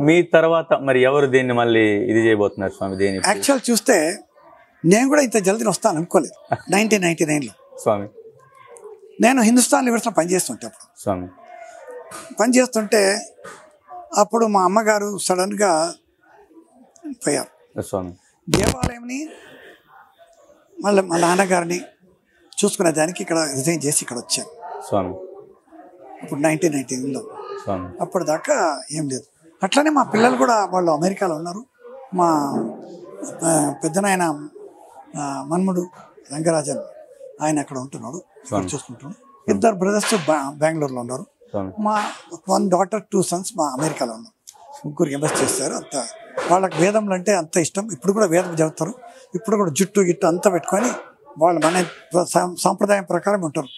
Actually, Tuesday, Nangura is the Jaldin of Stan, 1999. Swami Nano Hindustan Livers of Panjastunta. Swami Panjastunte Apoduma Amagaru Sadanga Fire. Swami Devalemni Malana Garni Chuskana Janiki is Jessica. Swami 1919. Swami Apodaka Yemdit. అట్లనే మా పిల్లలు కూడా వాళ్ళు అమెరికాలో ఉన్నారు మా పెద్దనాయన మన్ముడు రంగరాజన్ ఆయన అక్కడ ఉంటున్నాడు చూసుకుంటాడు ఇద్దరు బ్రదర్స్ బెంగళూరు లో ఉన్నారు మా వన్ డాటర్ టూ సన్స్ మా అమెరికాలో ఉన్నారు ముగ్గురు ఎంబెస్ చేస్తారు అంత వాళ్ళకి వేదములు అంటే అంత ఇష్టం ఇప్పుడు కూడా వేదం చదువుతారు ఇప్పుడు కూడా జుట్టు గిట్టు అంతా పెట్టుకొని వాళ్ళు మన సాంప్రదాయం ప్రకారం ఉంటారు